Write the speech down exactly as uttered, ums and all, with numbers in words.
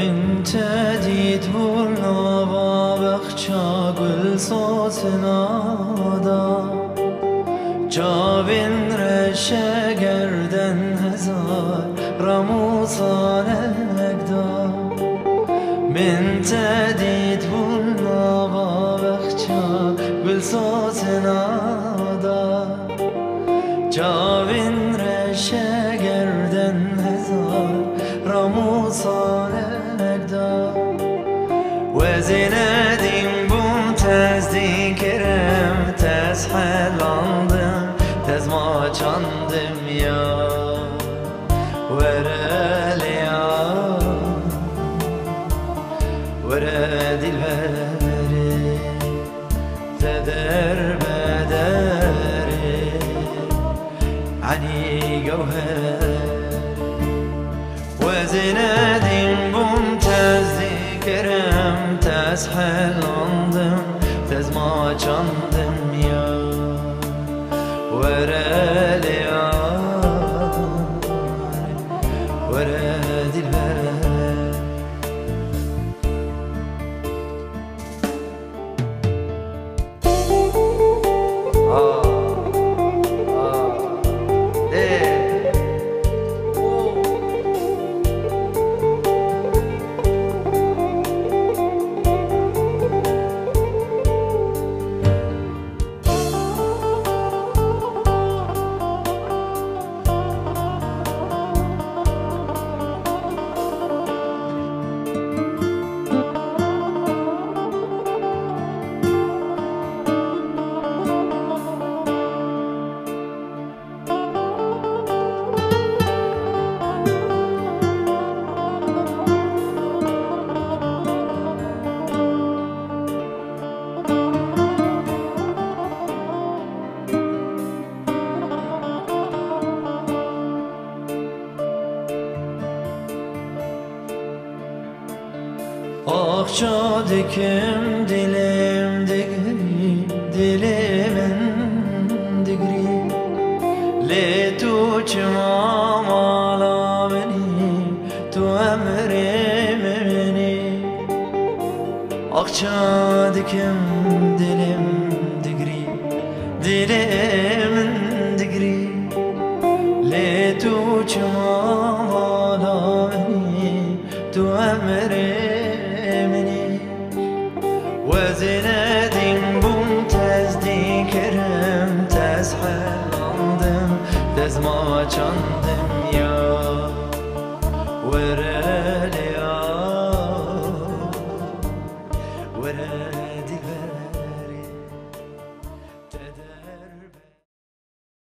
بنت دید هرنا با بخچا گل سوت نادا جابین رشه گردن هزار رموزان اگدا بنت دید هرنا با بخچا گل سوت نادا جابین رشه گردن هزار رموزان اگدا وزینه دیم بون تزدی کرم تز حلاندم tez maçandım ya vereli ya veredil veri zeder bederi ani gavher vezinedim bum tez zikrem tez halandım tez maçandım ya ورا ليار ورا دي البلد آه آه إيه Akça dikim dilim digri, dilimin digri Le tu çimam ala beni, tu emrim beni Akça dikim dilim digri, dilimin digri Le tu çimam ala beni, tu emrim وزندیم بوم تزدی کرم تز حلاندم تز ماچاندم یا